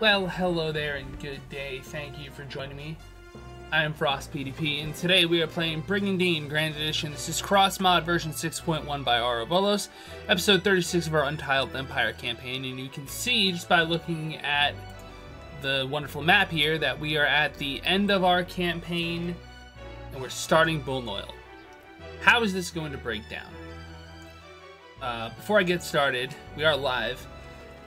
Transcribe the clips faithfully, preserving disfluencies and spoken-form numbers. Well, hello there and good day. Thank you for joining me. I am FrostPDP, and today we are playing Brigandine Grand Edition. This is Cross Mod version six point one by Auro Volos, episode thirty-six of our Untitled Empire campaign, and you can see just by looking at the wonderful map here that we are at the end of our campaign, and we're starting Bulnoil. How is this going to break down? Uh, before I get started, we are live.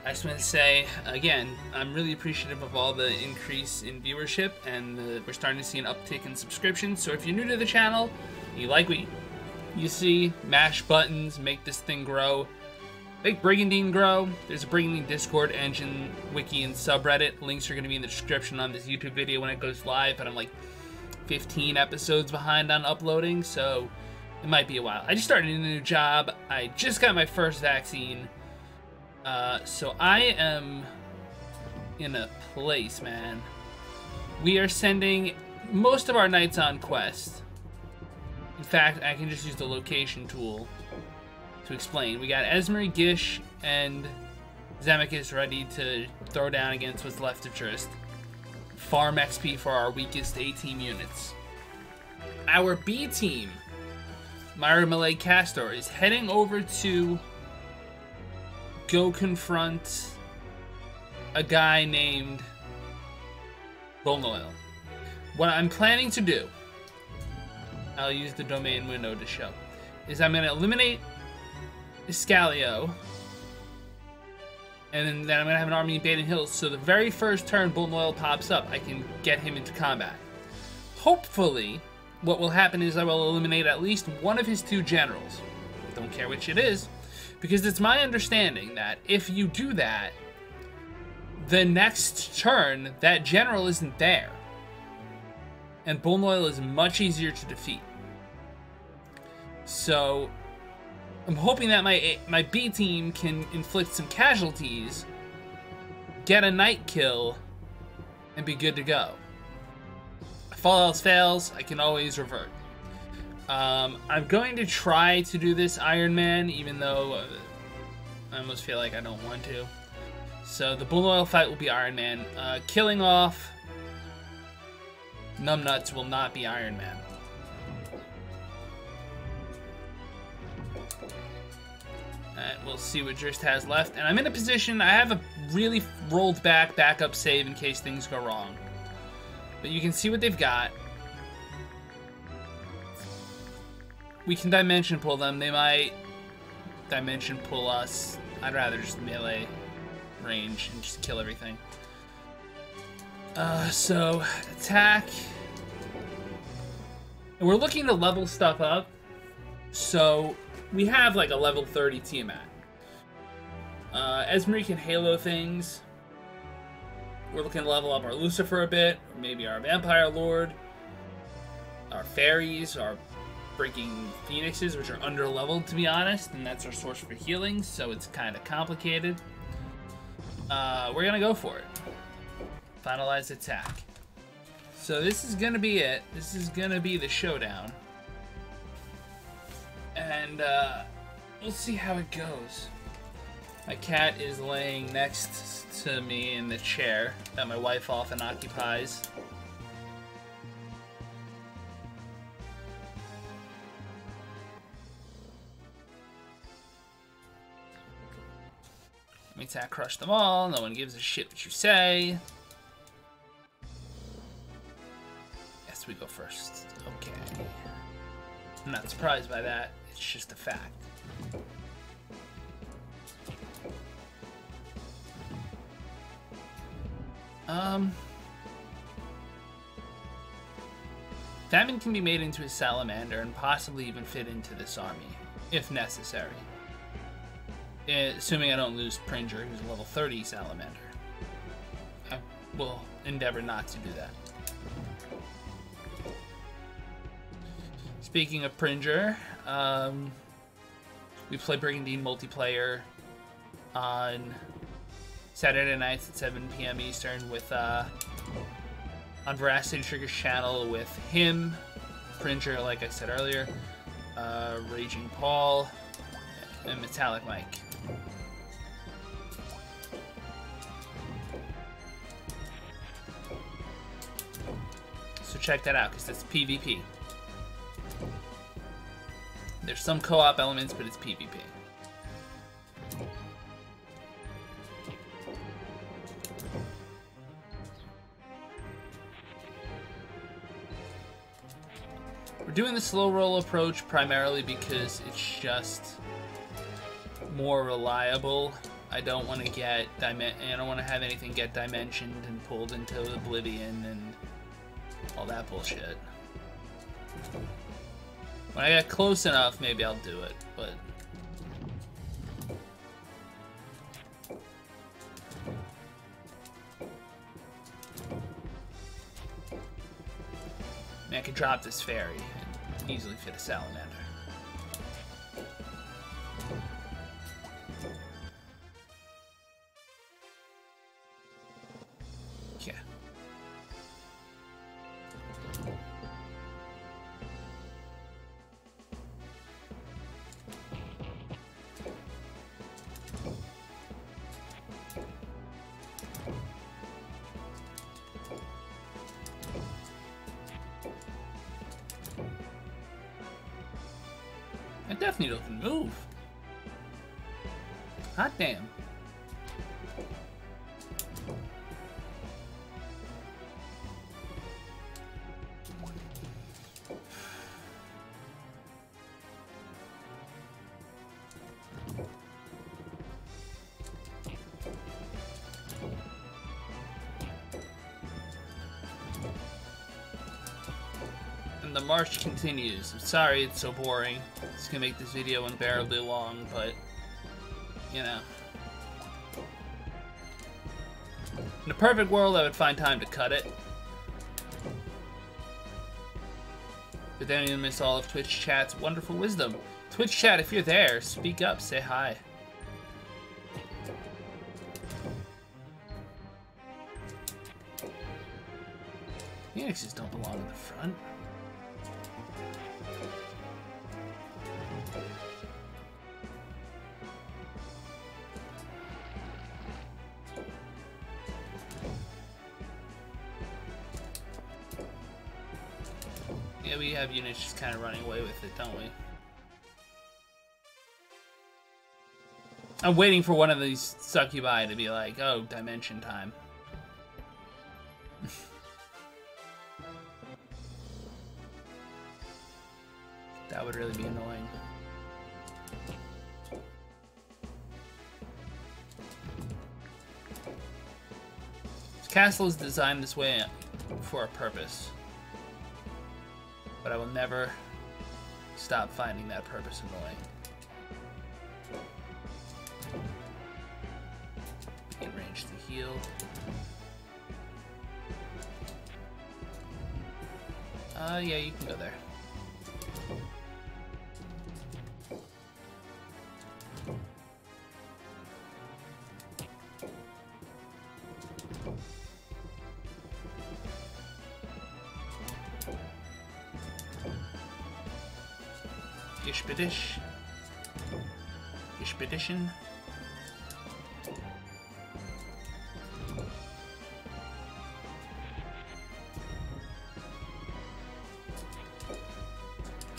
I just want to say, again, I'm really appreciative of all the increase in viewership, and the, we're starting to see an uptick in subscriptions. So if you're new to the channel, you like what you see, mash buttons, make this thing grow, make Brigandine grow. There's a Brigandine Discord engine, wiki, and subreddit. Links are going to be in the description on this YouTube video when it goes live, but I'm like fifteen episodes behind on uploading, so it might be a while. I just started a new job. I just got my first vaccine. Uh, so I am in a place, man. We are sending most of our knights on quest. In fact, I can just use the location tool to explain. We got Esmeree, Gish, and Zemekis ready to throw down against what's left of Dryst. Farm X P for our weakest A-team units. Our B-team, Myra Malay Castor, is heading over to go confront a guy named Bulmoyle. What I'm planning to do, I'll use the domain window to show, is I'm going to eliminate Iscalio, and then I'm going to have an army in Baden Hills, so the very first turn Bulmoyle pops up, I can get him into combat. Hopefully, what will happen is I will eliminate at least one of his two generals. Don't care which it is. Because it's my understanding that if you do that, the next turn, that general isn't there. And Bulmoyle is much easier to defeat. So, I'm hoping that my my B team can inflict some casualties, get a knight kill, and be good to go. If all else fails, I can always revert. Um, I'm going to try to do this Iron Man, even though uh, I almost feel like I don't want to. So the Bulmoyle fight will be Iron Man. Uh, killing off Numbnuts will not be Iron Man. Alright, we'll see what Dryst has left. And I'm in a position, I have a really rolled back backup save in case things go wrong. But you can see what they've got. We can dimension pull them. They might dimension pull us. I'd rather just melee range and just kill everything. Uh, so, attack. And we're looking to level stuff up. So, we have like a level thirty Tiamat. Uh, Esmeree can halo things. We're looking to level up our Lucifer a bit. Or maybe our Vampire Lord. Our Fairies. Our Breaking Phoenixes, which are under-leveled, to be honest, and that's our source for healing, so it's kind of complicated. Uh, we're going to go for it. Finalize attack. So this is going to be it. This is going to be the showdown. And uh, we'll see how it goes. My cat is laying next to me in the chair that my wife often occupies. Attack, crush them all. No one gives a shit what you say. Yes, we go first. Okay. I'm not surprised by that. It's just a fact. Um. Famine can be made into a salamander and possibly even fit into this army, if necessary. Assuming I don't lose Pringer, who's a level thirty salamander. I will endeavor not to do that. Speaking of Pringer, um, we play Brigandine multiplayer on Saturday nights at seven p m Eastern with uh, on Veracity Trigger's channel with him, Pringer, like I said earlier, uh, Raging Paul, and Metallic Mike. So check that out, because that's PvP. There's some co-op elements, but it's PvP. We're doing the slow roll approach primarily because it's just more reliable. I don't want to get dimen- I don't want to have anything get dimensioned and pulled into oblivion and all that bullshit. When I get close enough, maybe I'll do it, but... I mean, I could drop this fairy and easily fit a salamander. Definitely doesn't move. Hot damn. And the march continues. I'm sorry it's so boring. It's gonna make this video unbearably long, but you know. In a perfect world, I would find time to cut it. But then you miss all of Twitch chat's wonderful wisdom. Twitch chat, if you're there, speak up, say hi. Phoenixes don't belong in the front. Have units just kind of running away with it, don't we? I'm waiting for one of these succubi to be like, oh, dimension time. That would really be annoying. This castle is designed this way for a purpose. But I will never stop finding that purpose annoying. Get range to heal. Uh, yeah, you can go there. Expedition. Expedition.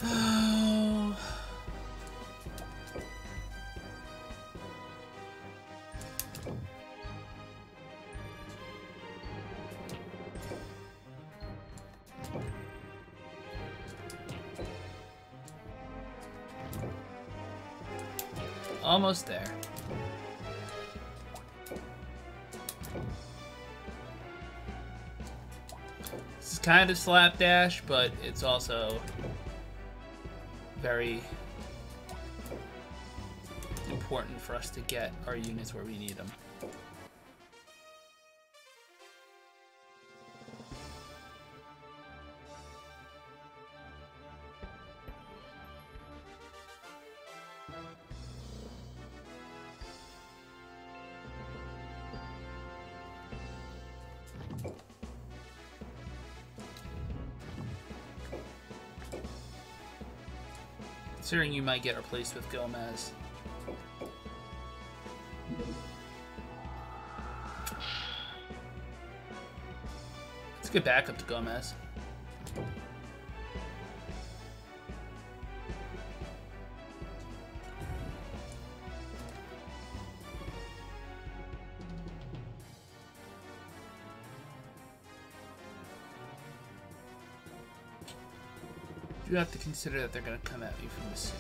Oh. Almost there. This is kind of slapdash, but it's also very important for us to get our units where we need them. Considering you might get replaced with Gomez. Let's get back up to Gomez. You have to consider that they're going to come at you from the sea.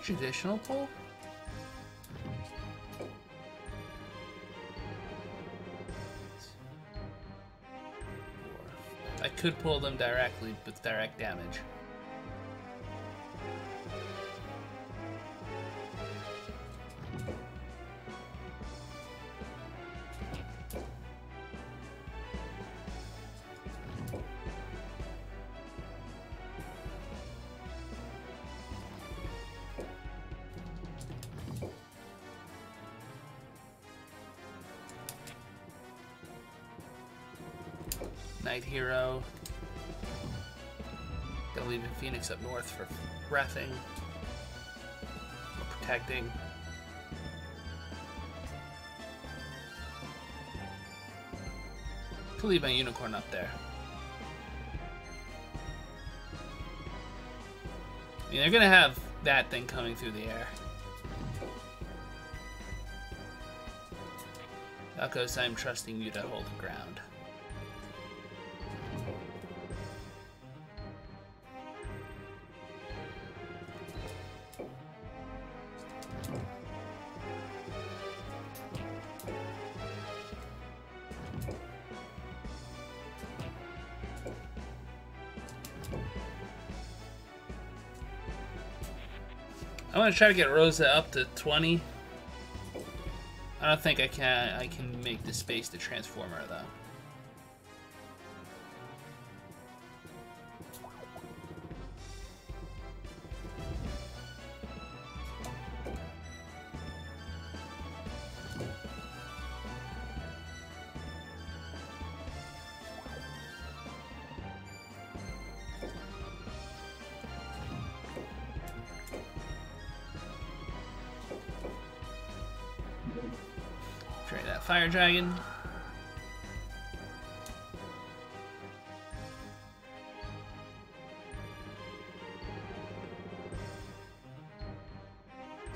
Traditional pole? I could pull them directly with direct damage. Hero. They're leaving Phoenix up north for breathing, protecting. Could leave my unicorn up there. I mean, they're gonna have that thing coming through the air. Alcos, I'm trusting you to hold the ground. I'm gonna try to get Rosa up to twenty. I don't think I can. I can make the space to transform her though. Fire Dragon.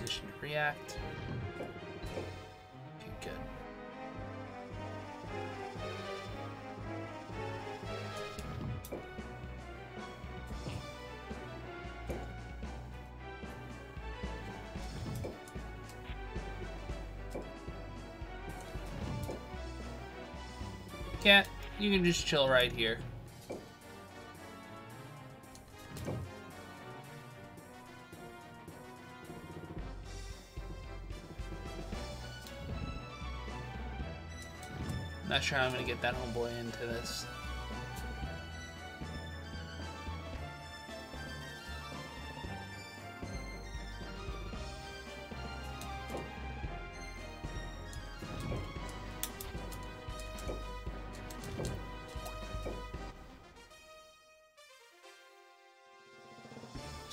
Position to react. Okay, good. Cat, you can just chill right here. Not sure how I'm gonna get that homeboy into this.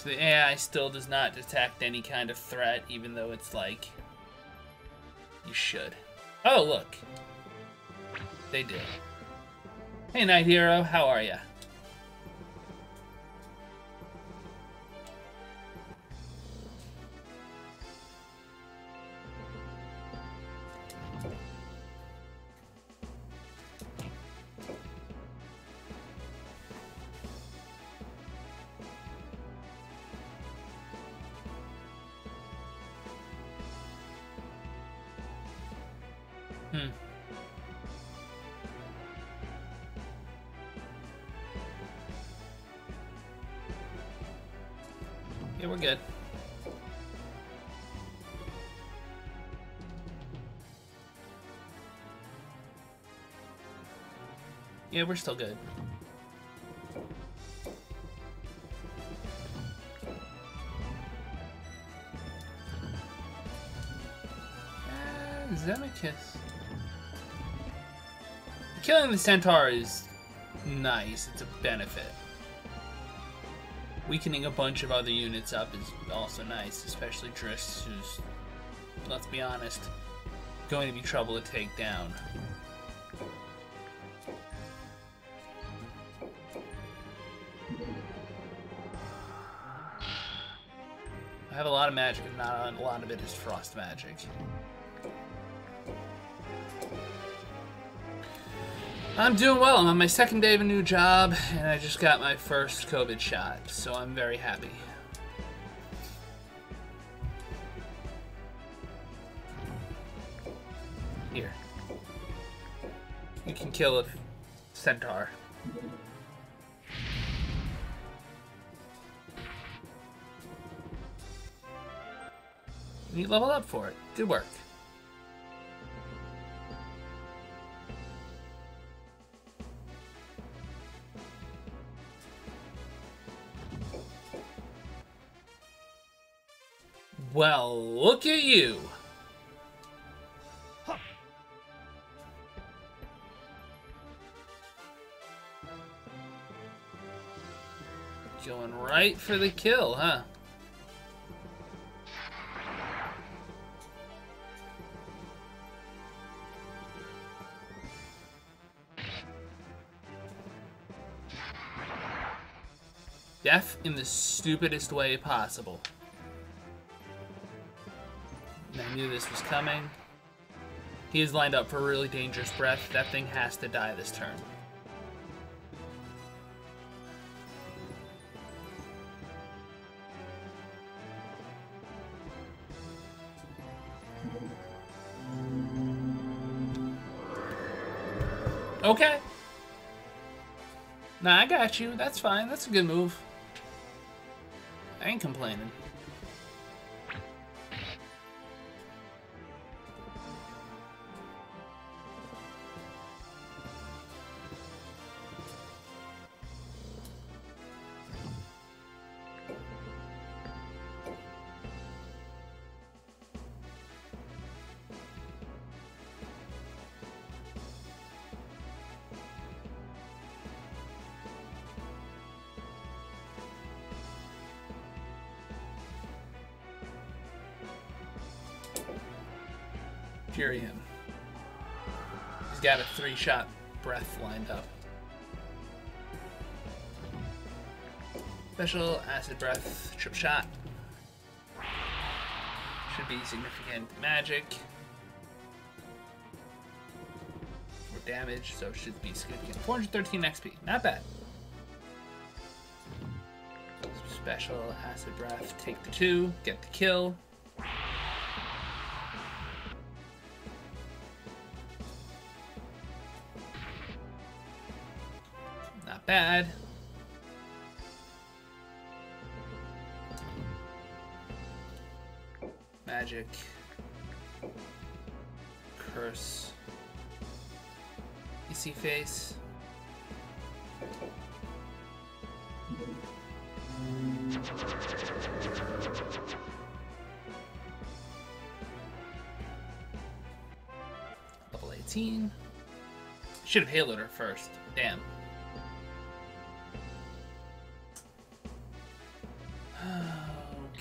The A I still does not detect any kind of threat, even though it's like, you should. Oh, look. They did. Hey, Night Hero, how are ya? Yeah, we're still good. Uh, Zemekis. Killing the centaur is nice. It's a benefit. Weakening a bunch of other units up is also nice, especially Dryst, who's, let's be honest, going to be trouble to take down. I have a lot of magic, but not a lot of it is frost magic. I'm doing well. I'm on my second day of a new job, and I just got my first COVID shot, so I'm very happy. Here. You can kill a centaur. You leveled up for it. Good work. Well, look at you. Huh. Going right for the kill, huh? Death in the stupidest way possible. I knew this was coming. He is lined up for a really dangerous breath. That thing has to die this turn. Okay. Nah, I got you. That's fine. That's a good move. I ain't complaining. He's got a three-shot breath lined up. Special acid breath, trip shot. Should be significant magic or damage, so it should be significant. four hundred thirteen X P, not bad. Special acid breath, take the two, get the kill. Bad. Magic. Curse. Isifis. Level eighteen. Should have haloed her first. Damn.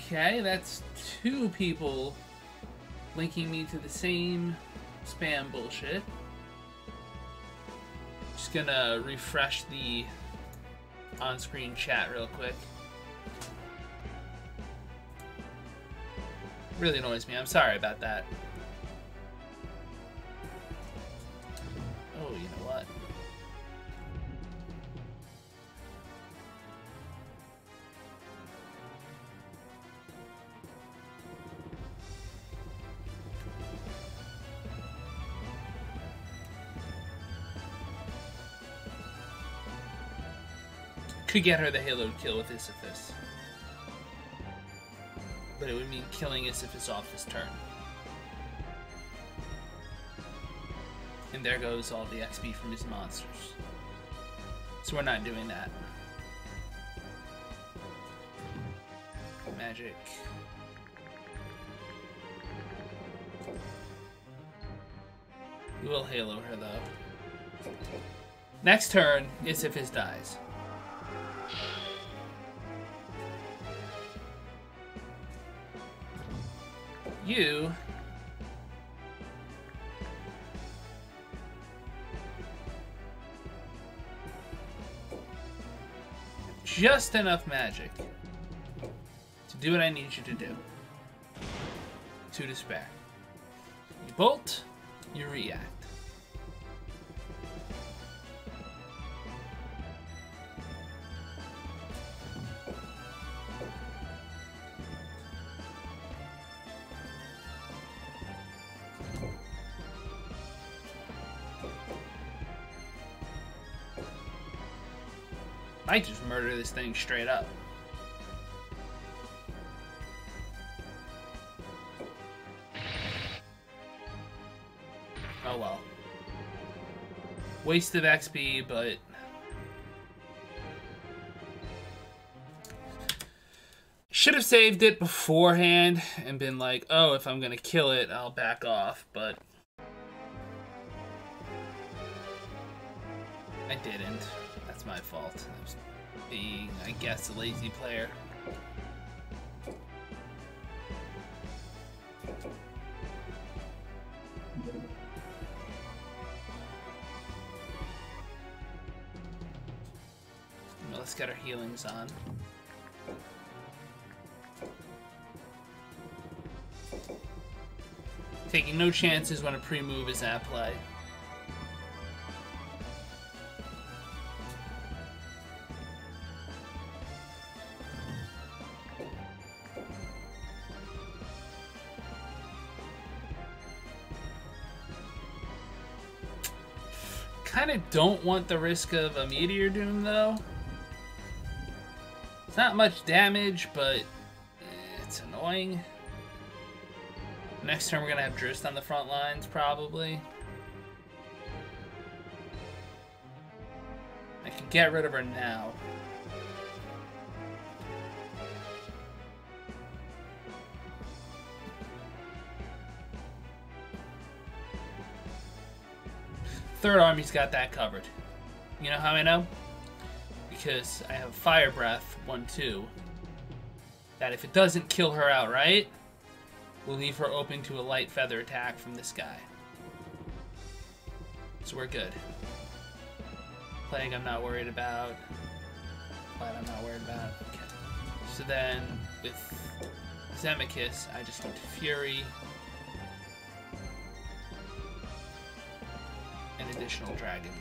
Okay, that's two people linking me to the same spam bullshit. Just gonna refresh the on-screen chat real quick. Really annoys me. I'm sorry about that. Oh, you know what? Could get her the halo kill with Isifis, but it would mean killing Isifis off this turn. And there goes all the X P from his monsters. So we're not doing that. Magic. We will halo her though. Next turn, Isifis dies. You just enough magic to do what I need you to do. Two to spare. You bolt, you react. I just murder this thing straight up. Oh well. Waste of X P, but... should have saved it beforehand and been like, oh, if I'm gonna kill it, I'll back off, but... I didn't. That's my fault. I was being, I guess, a lazy player. Well, let's get our healings on. Taking no chances when a pre-move is at play. I don't want the risk of a Meteor Doom, though. It's not much damage, but it's annoying. Next turn, we're going to have Dryst on the front lines, probably. I can get rid of her now. Third Army's got that covered. You know how I know? Because I have Fire Breath, one two. That if it doesn't kill her outright, will leave her open to a light feather attack from this guy. So we're good. Plague I'm not worried about. Blight I'm not worried about. Okay. So then, with Zemekis, I just went to Fury. Additional dragon.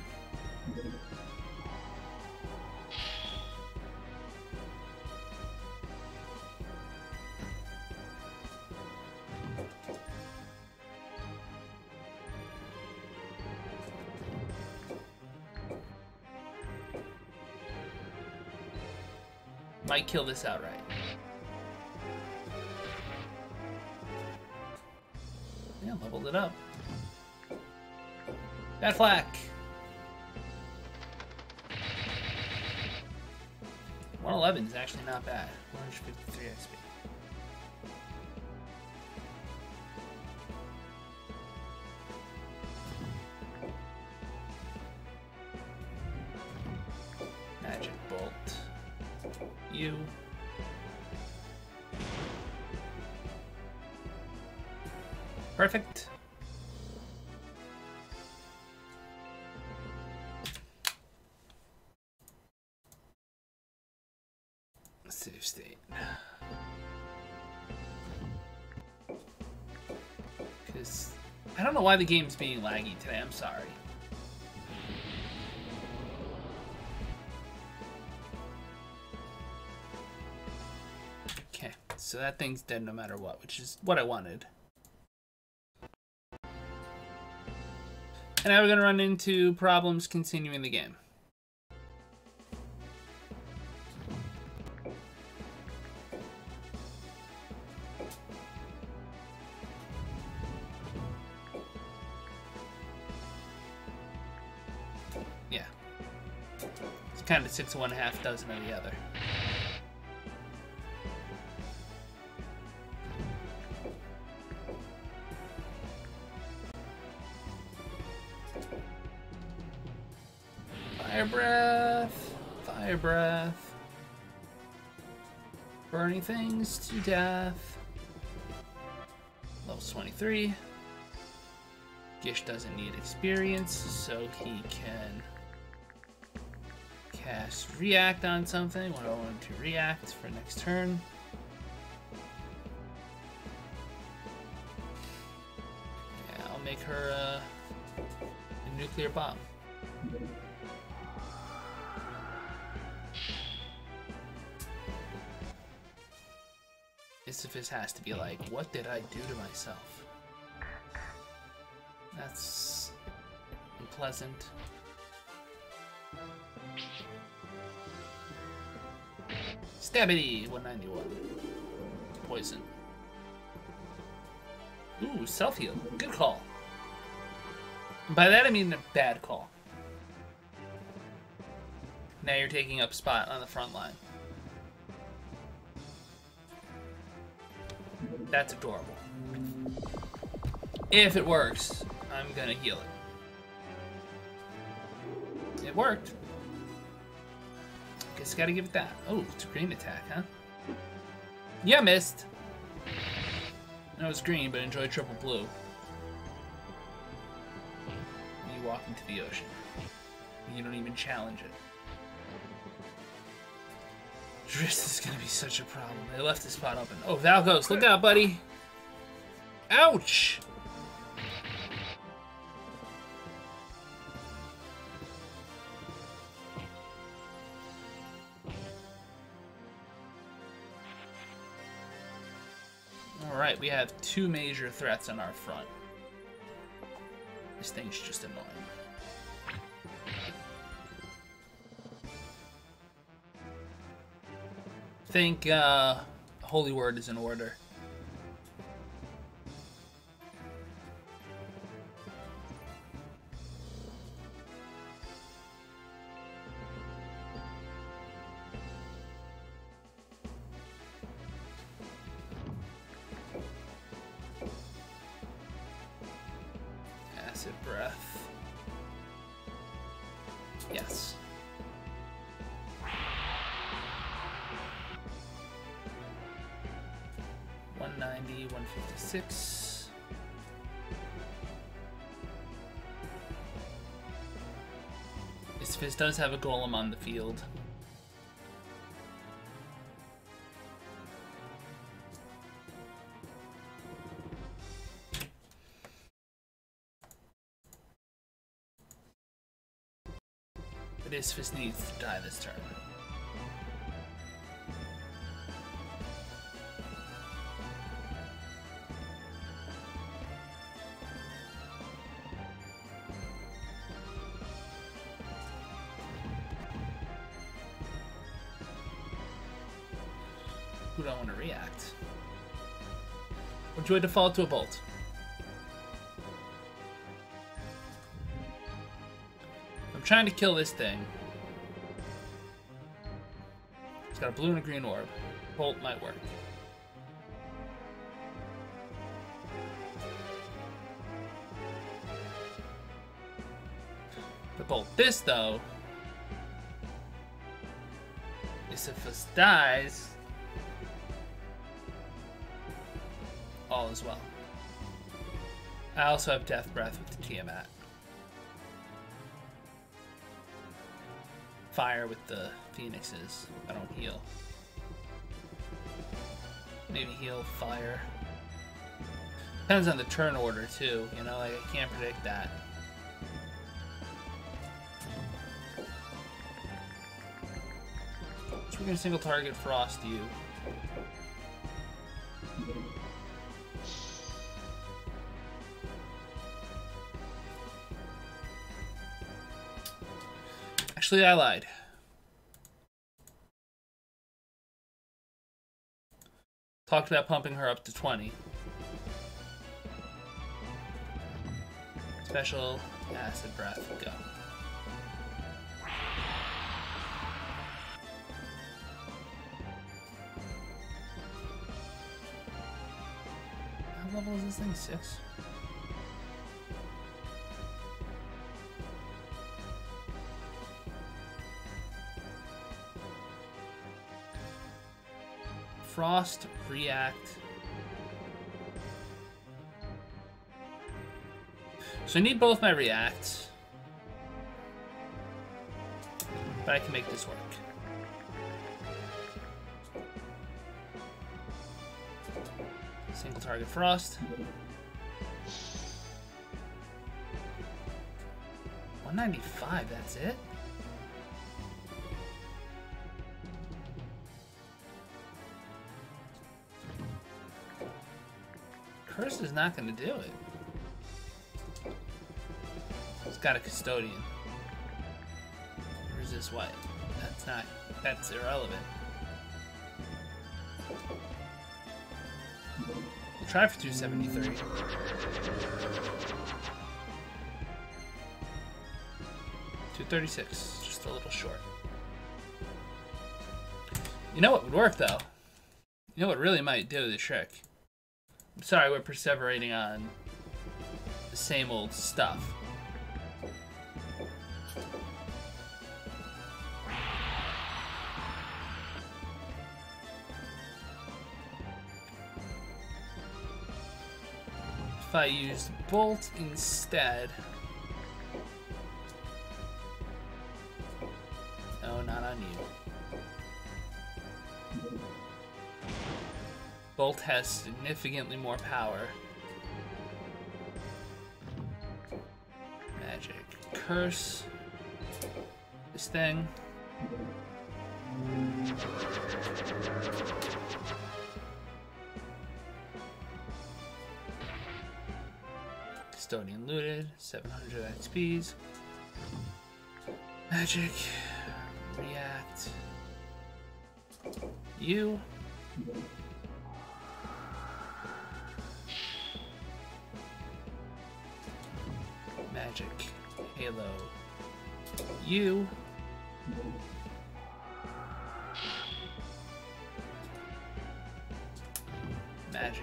Might kill this outright. Yeah, leveled it up. Bad flack. one eleven is actually not bad. one fifty-three X P. Magic Bolt. You. Perfect. State. Because I don't know why the game's being laggy today, I'm sorry. Okay, so that thing's dead no matter what, which is what I wanted. And now we're gonna run into problems continuing the game. Kind of six of one, half dozen of the other. Fire breath, fire breath. Burning things to death. Level twenty-three. Gish doesn't need experience, so he can cast React on something. What do I want to react for next turn? Yeah, I'll make her uh, a nuclear bomb. Isifis has to be like, what did I do to myself? That's unpleasant. Stabity! one ninety-one. Poison. Ooh, self-heal. Good call. By that I mean a bad call. Now you're taking up spot on the front line. That's adorable. If it works, I'm gonna heal it. It worked. Guess gotta give it that. Oh, it's a green attack, huh? Yeah, missed. No, it's green, but enjoy triple blue. You walk into the ocean. You don't even challenge it. Dryst is gonna be such a problem. They left the spot open. Oh, Valgos, look out, buddy! Ouch! Alright, we have two major threats on our front. This thing's just annoying. I think uh, Holy Word is in order. Acid Breath. Yes. one ninety, one fifty-six. Isifis does have a golem on the field. But Isifis needs to die this turn. Do I default to a bolt? I'm trying to kill this thing. It's got a blue and a green orb. Bolt might work. If I bolt this though, Isifis dies. All as well. I also have Death Breath with the Tiamat. Fire with the Phoenixes. I don't heal. Maybe heal fire. Depends on the turn order too, you know, like I can't predict that. So we're gonna single target Frost you. Actually, I lied. Talked about pumping her up to twenty. Special acid breath, go. How level is this thing? Six? Frost, react. So I need both my reacts. but I can make this work. Single target Frost. one ninety-five, that's it? Curse is not going to do it. It's got a Custodian. Resist white. That's not... that's irrelevant. We'll try for two seventy-three. two thirty-six, just a little short. You know what would work though? You know what really might do the trick? I'm sorry we're perseverating on the same old stuff. If I use Bolt instead... No, not on you. Bolt has significantly more power. Magic. Curse. This thing. Custodian looted. seven hundred X Ps. Magic. React. You. Magic. Halo. You. Magic.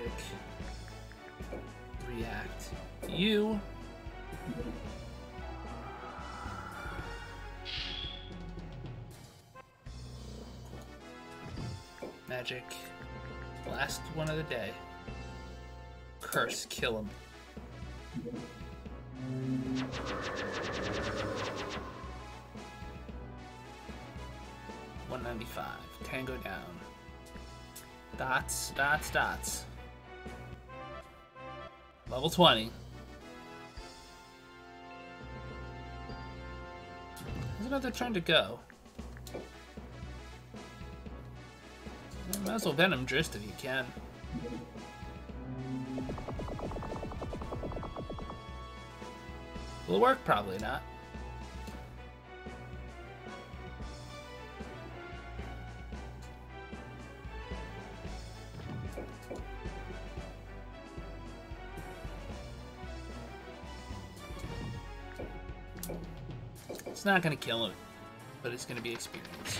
React. You. Magic. Last one of the day. Curse. Kill him. one ninety-five. Tango down. Dots, dots, dots. Level twenty. There's another turn to go. Might as well Venom Dryst if you can. Will it work? Probably not. It's not going to kill him, but it's going to be experience.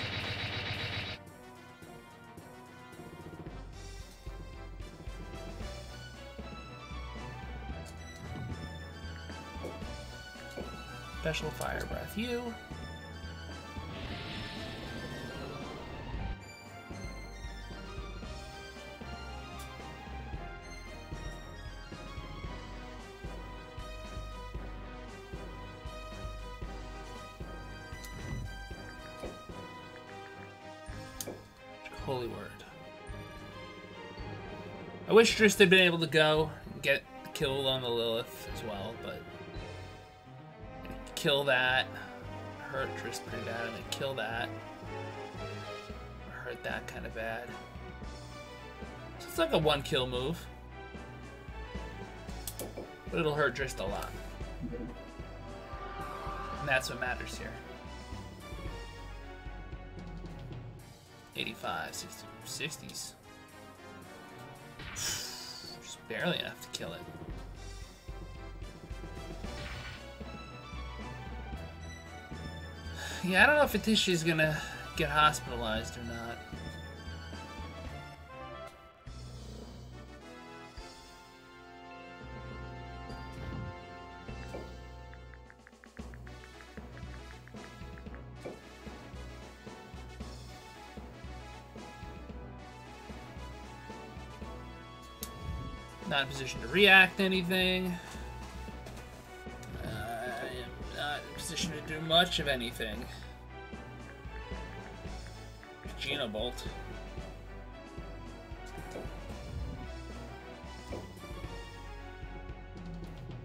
Special Fire Breath you. Holy word. I wish Dryst had been able to go and get the kill on the Lilith as well, but... kill that. Hurt Dryst pretty bad. I'm gonna kill that. Hurt that kind of bad. So it's like a one kill move. But it'll hurt Dryst a lot. And that's what matters here. eighty-five, sixty, sixties. Just barely enough to kill it. Yeah, I don't know if Ateshi is gonna get hospitalized or not. Not in position to react to anything. I am not in position to do much of anything. Gina bolt.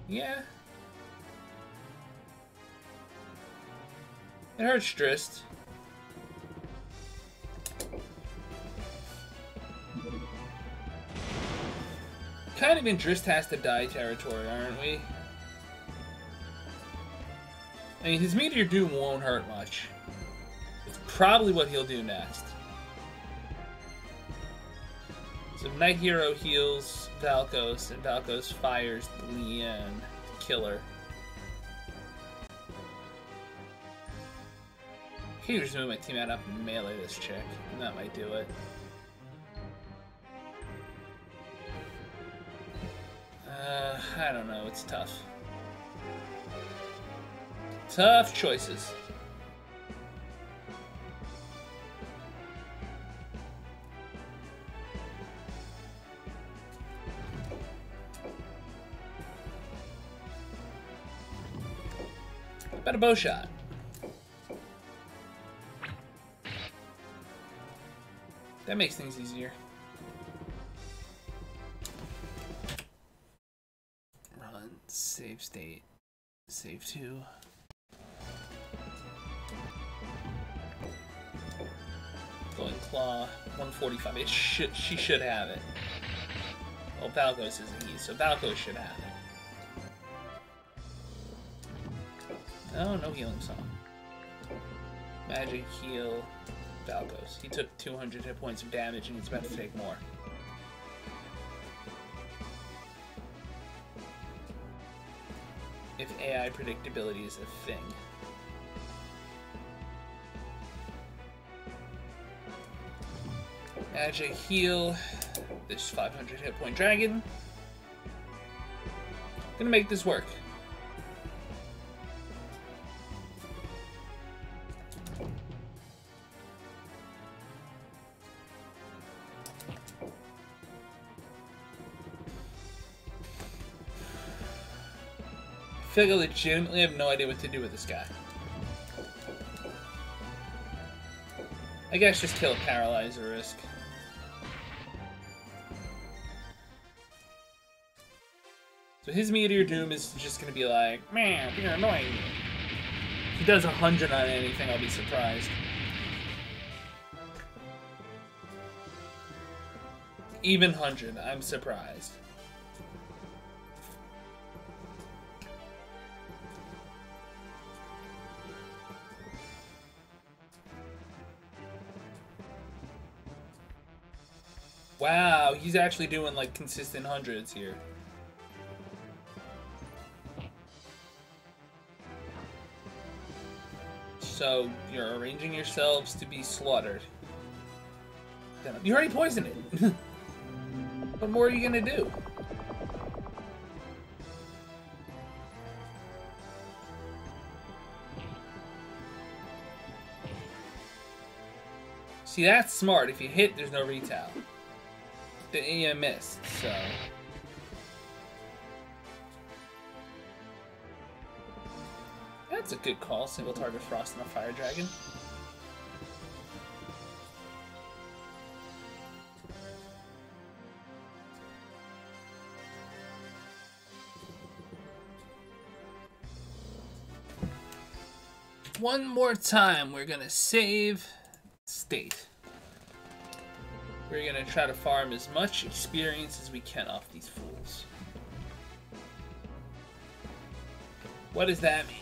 Yeah. It hurts Dryst. Kind of in Dryst has to die territory, aren't we? I mean, his Meteor Doom won't hurt much. It's probably what he'll do next. So Night Hero heals Valgos, and Valgos fires Leanne to kill her. I can just move my team out up and melee this chick. And that might do it. Uh, I don't know. It's tough. Tough choices. About a bow shot. That makes things easier. Run, save state, save two. Going claw, one forty-five. It should, she should have it. Well, Valgos isn't he, so Valgos should have it. Oh, no healing song. Magic heal Valgos. He took two hundred hit points of damage and he's about to take more. If A I predictability is a thing. Magic heal this five hundred hit point dragon. I'm gonna make this work. I feel like I legitimately have no idea what to do with this guy. I guess just kill a paralyzer risk. So his Meteor Doom is just gonna be like, man, you're annoying. If he does a hundred on anything, I'll be surprised. Even hundred, I'm surprised. Wow, he's actually doing like consistent hundreds here. So, you're arranging yourselves to be slaughtered. You already poisoned it! What more are you gonna do? See, that's smart. If you hit, there's no retail. You missed, so... That's a good call, single target frost on a fire dragon. One more time, we're gonna save state. We're gonna try to farm as much experience as we can off these fools. What does that mean?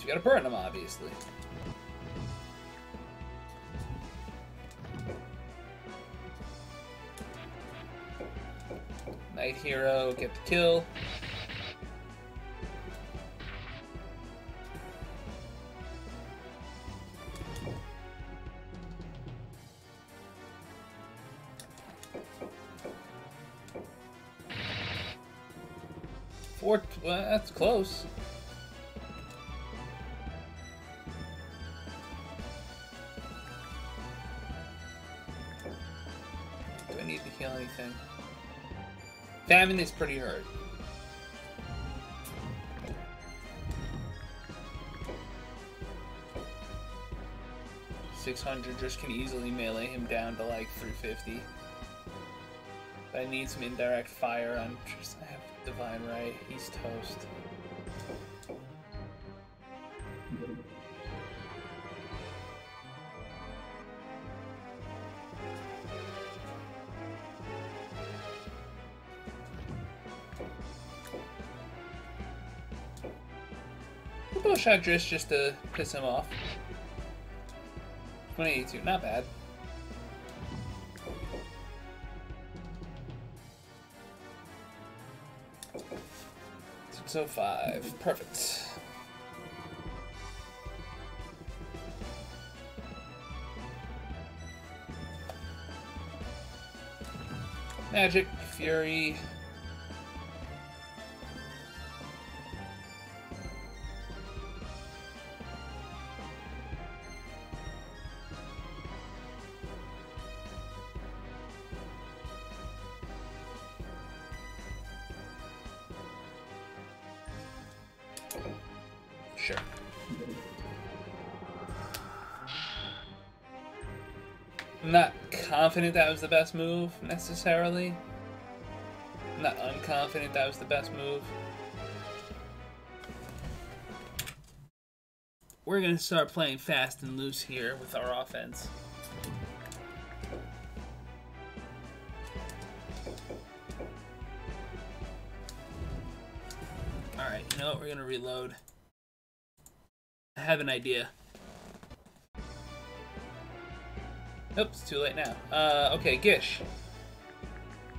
You gotta burn them, obviously. Night Hero, get the kill. Four, well, that's close. Anything. Famine is pretty hard. six hundred just can easily melee him down to like three fifty. I need some indirect fire on just I have Divine Right, he's toast. We'll go shot Dryst just to piss him off. twenty-eight two, not bad. So five, perfect. Magic, Fury. Confident that was the best move necessarily. I'm not unconfident that was the best move. We're gonna start playing fast and loose here with our offense. All right, you know what? We're gonna reload. I have an idea. Oops, too late now. Uh, okay, Gish.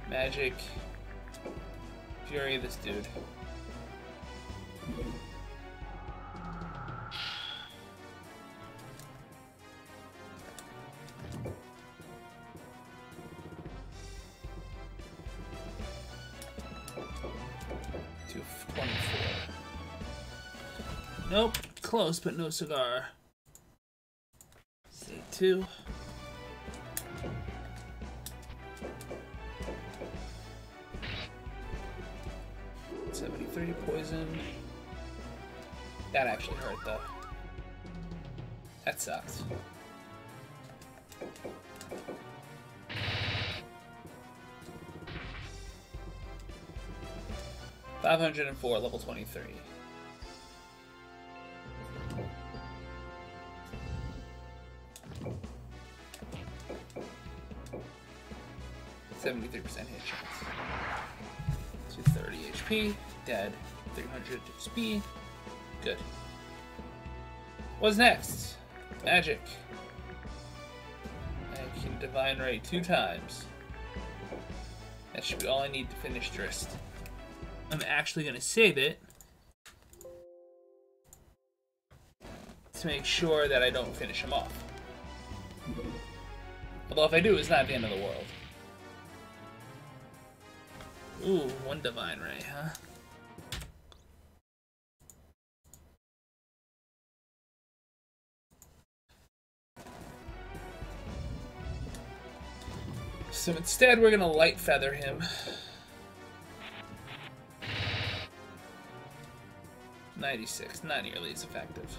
Magic. Fury this dude. two twenty-four. Nope, close, but no cigar. Say two. thirty poison. That actually hurt though. That sucks. five hundred four, level twenty-three. seventy-three percent hit chance. two thirty H P. Dead, three hundred speed, good. What's next? Magic. I can Divine Ray two times. That should be all I need to finish Dryst. I'm actually gonna save it to make sure that I don't finish him off. Although if I do, it's not the end of the world. Ooh, one Divine Ray, huh? So instead, we're gonna light feather him. ninety-six, not nearly as effective.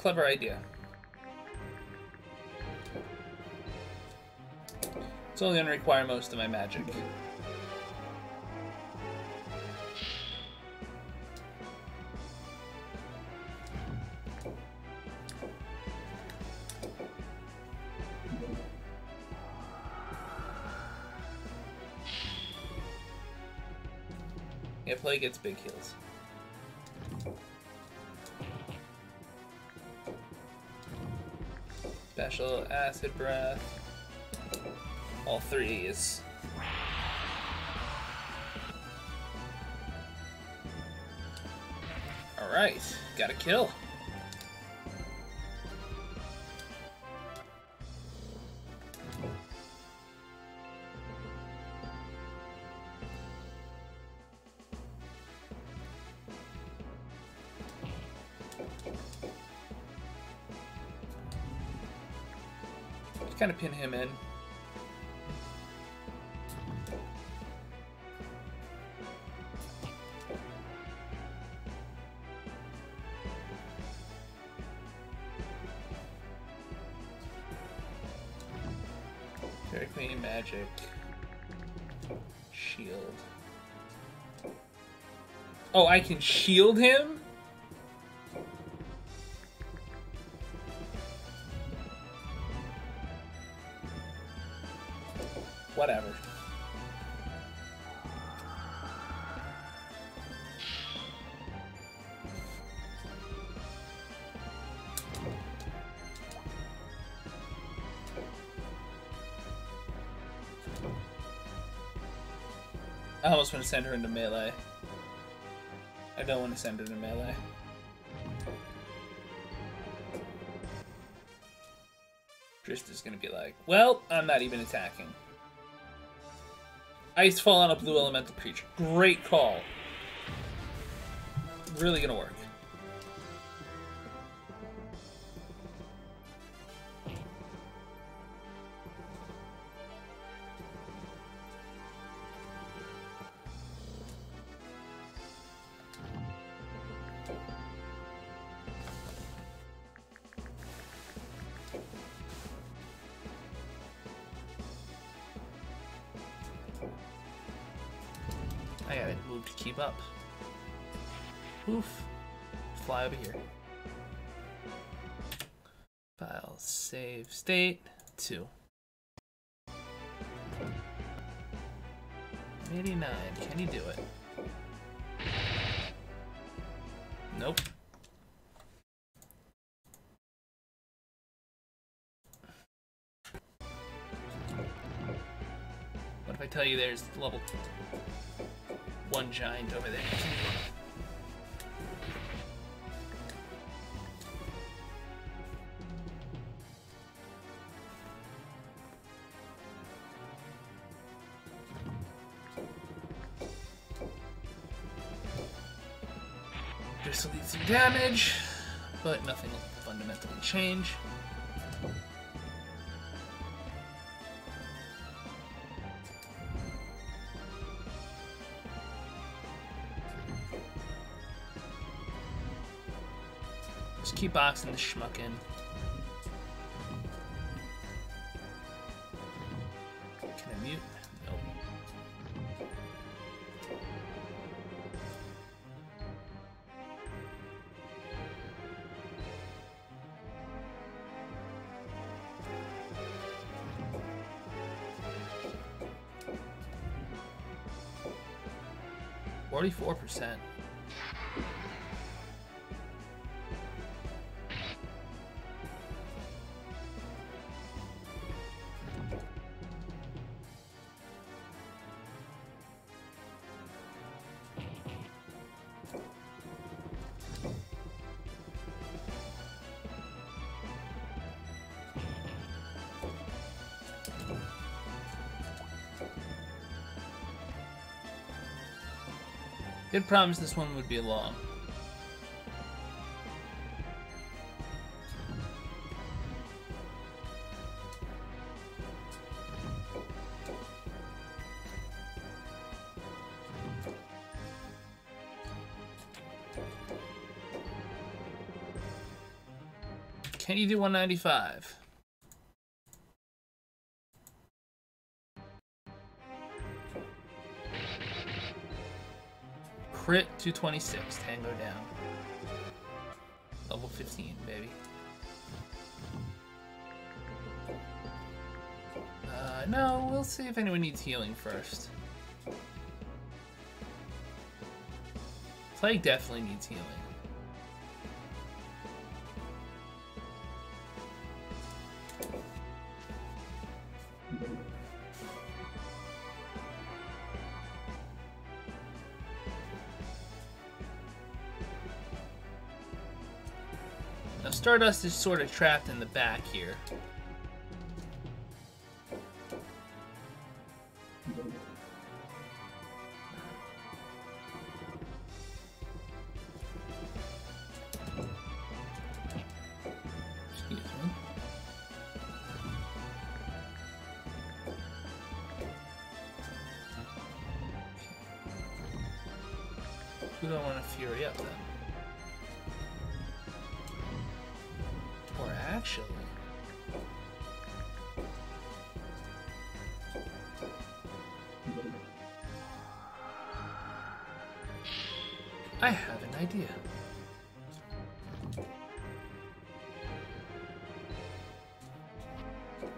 Clever idea. It's only gonna require most of my magic. Yeah, play gets big heals. Special acid breath. All three is. All right, got a kill. kind of pin him in. Directly magic. Shield. Oh, I can shield him? Whatever. I almost want to send her into melee. I don't want to send her to melee. Dryst is going to be like, well, I'm not even attacking. Icefall on a blue elemental creature. Great call. Really going to work. State two. eighty-nine. Can you do it? Nope. What if I tell you there's level one giant over there? Will lead some damage, but nothing will fundamentally change. Just keep boxing the schmuck in. Can I mute? Forty-four percent. I did promise this one would be long. Can you do one ninety-five? Crit two twenty-six, tango down. Level fifteen, baby. Uh, no, we'll see if anyone needs healing first. Plague definitely needs healing. Stardust is sort of trapped in the back here. Excuse me. Who do I want to fury up then? Or actually... I have an idea.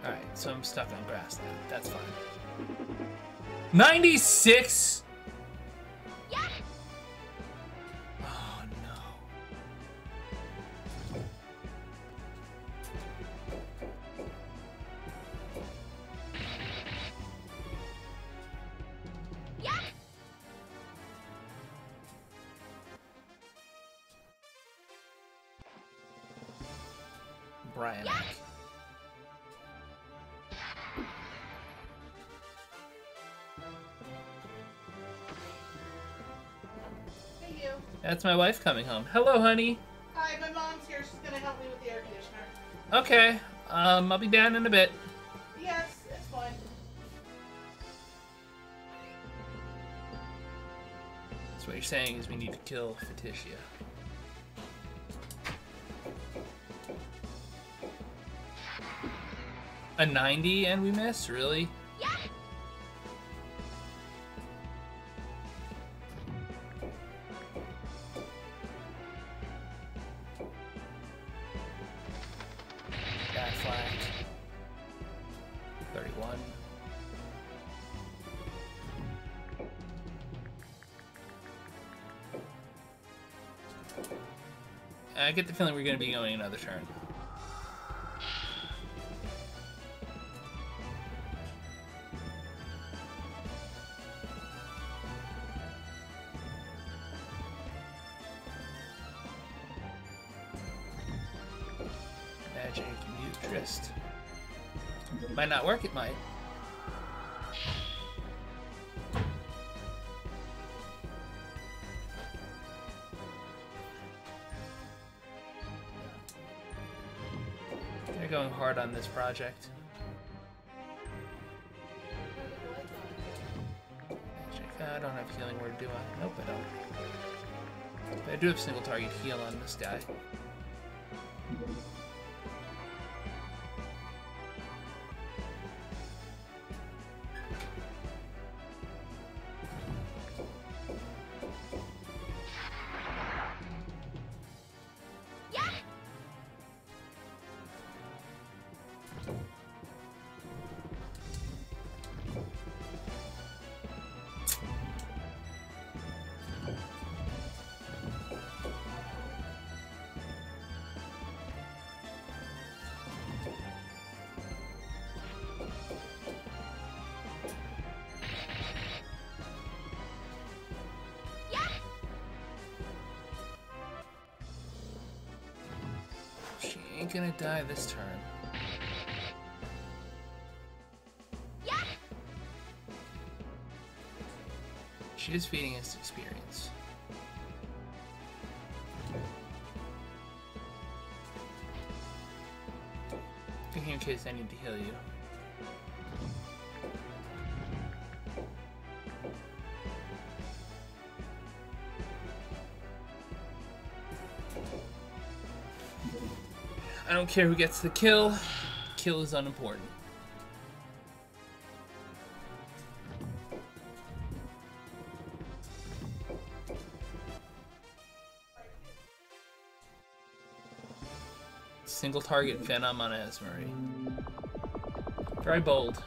Alright, so I'm stuck on grass now. That's fine. ninety-six? Yeah. Oh no. Yeah. Brian. Yeah. That's my wife coming home. Hello, honey. Hi, my mom's here. She's gonna help me with the air conditioner. Okay. Um, I'll be down in a bit. Yes, it's fine. So what you're saying is we need to kill Fetitia. A ninety and we miss? Really? I get the feeling we're going to be going another turn. Magic, mute, Dryst. Might not work, it might. On this project. I don't have healing word, do I? Nope, I don't. But I do have single target heal on this guy. Gonna die this turn. Yeah. She is feeding us experience. Thinking in case I need to heal you. I don't care who gets the kill. Kill is unimportant. Single target Venom on Esmeree. Very bold.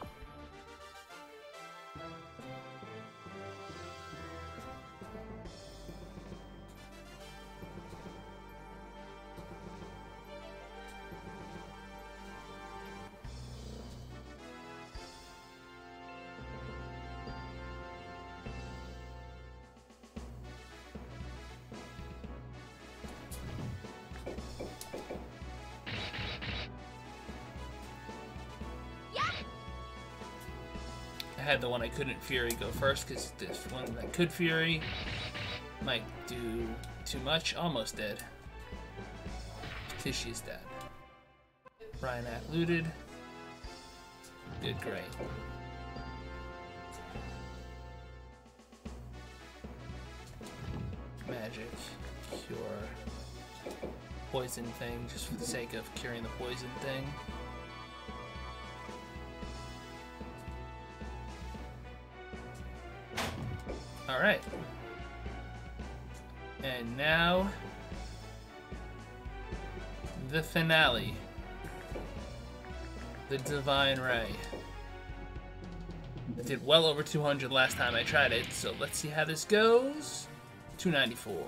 The one I couldn't Fury go first because this one that could Fury might do too much. Almost dead. Tishy's dead. Rhynat looted. Did great. magic, cure poison thing just for the sake of curing the poison thing. Alright. And now the finale. The Divine Ray. I did well over two hundred last time I tried it, so let's see how this goes. two ninety-four.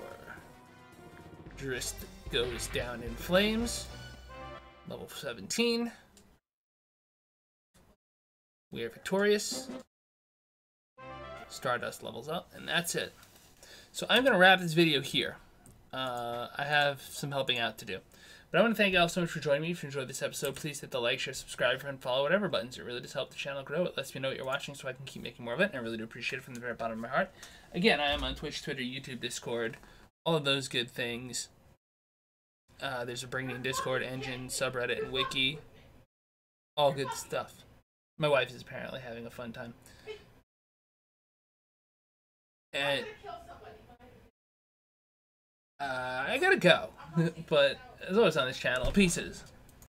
Dryst goes down in flames. Level seventeen. We are victorious. Stardust levels up, and that's it. So I'm going to wrap this video here. Uh, I have some helping out to do. But I want to thank you all so much for joining me. If you enjoyed this episode, please hit the like, share, subscribe, and follow, whatever buttons. It really does help the channel grow. It lets me know what you're watching so I can keep making more of it. And I really do appreciate it from the very bottom of my heart. Again, I am on Twitch, Twitter, YouTube, Discord, all of those good things. Uh, there's a Brigandine Discord engine, subreddit, and wiki. All good stuff. My wife is apparently having a fun time. And Uh, I gotta go, but as always on this channel, pieces.